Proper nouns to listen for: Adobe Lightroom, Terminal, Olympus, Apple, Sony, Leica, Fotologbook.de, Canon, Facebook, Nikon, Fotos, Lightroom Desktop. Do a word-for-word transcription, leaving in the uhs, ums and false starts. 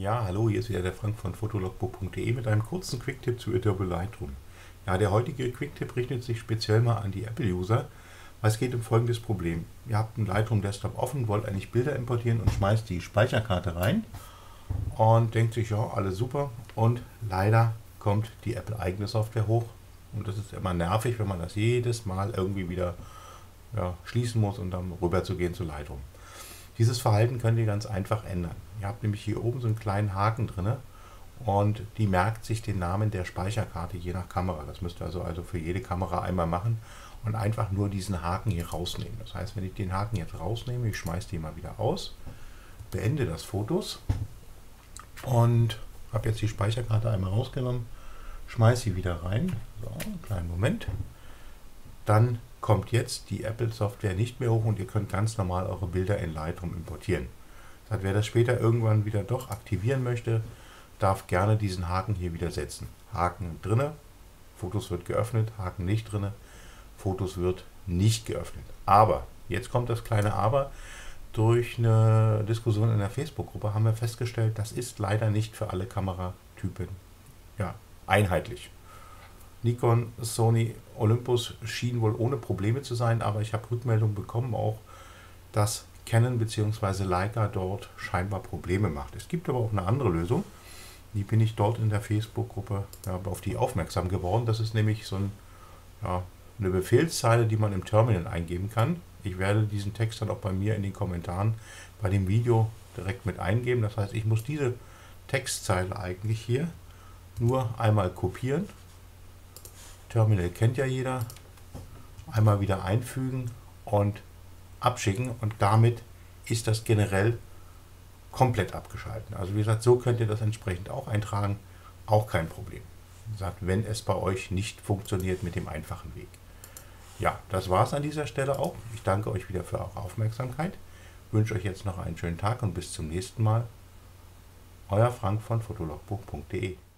Ja, hallo, hier ist wieder der Frank von Fotologbook punkt de mit einem kurzen Quick-Tipp zu Adobe Lightroom. Ja, der heutige Quick-Tipp richtet sich speziell mal an die Apple-User. Es geht um folgendes Problem. Ihr habt einen Lightroom Desktop offen, wollt eigentlich Bilder importieren und schmeißt die Speicherkarte rein und denkt sich, ja, alles super. Und leider kommt die Apple-eigene Software hoch. Und das ist immer nervig, wenn man das jedes Mal irgendwie wieder ja, schließen muss und dann rüber zu gehen zu Lightroom. Dieses Verhalten könnt ihr ganz einfach ändern. Ihr habt nämlich hier oben so einen kleinen Haken drin und die merkt sich den Namen der Speicherkarte je nach Kamera. Das müsst ihr also, also für jede Kamera einmal machen und einfach nur diesen Haken hier rausnehmen. Das heißt, wenn ich den Haken jetzt rausnehme, ich schmeiße den mal wieder aus, beende das Fotos und habe jetzt die Speicherkarte einmal rausgenommen, schmeiße sie wieder rein. So, einen kleinen Moment. Dann kommt jetzt die Apple-Software nicht mehr hoch und ihr könnt ganz normal eure Bilder in Lightroom importieren. Das heißt, wer das später irgendwann wieder doch aktivieren möchte, darf gerne diesen Haken hier wieder setzen. Haken drinne, Fotos wird geöffnet, Haken nicht drinne, Fotos wird nicht geöffnet. Aber, jetzt kommt das kleine Aber, durch eine Diskussion in der Facebook-Gruppe haben wir festgestellt, das ist leider nicht für alle Kameratypen ja, einheitlich. Nikon, Sony, Olympus schienen wohl ohne Probleme zu sein, aber ich habe Rückmeldungen bekommen auch, dass Canon bzw. Leica dort scheinbar Probleme macht. Es gibt aber auch eine andere Lösung, die bin ich dort in der Facebook-Gruppe ja, auf die aufmerksam geworden. Das ist nämlich so ein, ja, eine Befehlszeile, die man im Terminal eingeben kann. Ich werde diesen Text dann auch bei mir in den Kommentaren bei dem Video direkt mit eingeben. Das heißt, ich muss diese Textzeile eigentlich hier nur einmal kopieren. Terminal kennt ja jeder, einmal wieder einfügen und abschicken und damit ist das generell komplett abgeschaltet. Also wie gesagt, so könnt ihr das entsprechend auch eintragen, auch kein Problem. Wie gesagt, wenn es bei euch nicht funktioniert mit dem einfachen Weg. Ja, das war es an dieser Stelle auch. Ich danke euch wieder für eure Aufmerksamkeit, wünsche euch jetzt noch einen schönen Tag und bis zum nächsten Mal. Euer Frank von Fotologbook punkt de.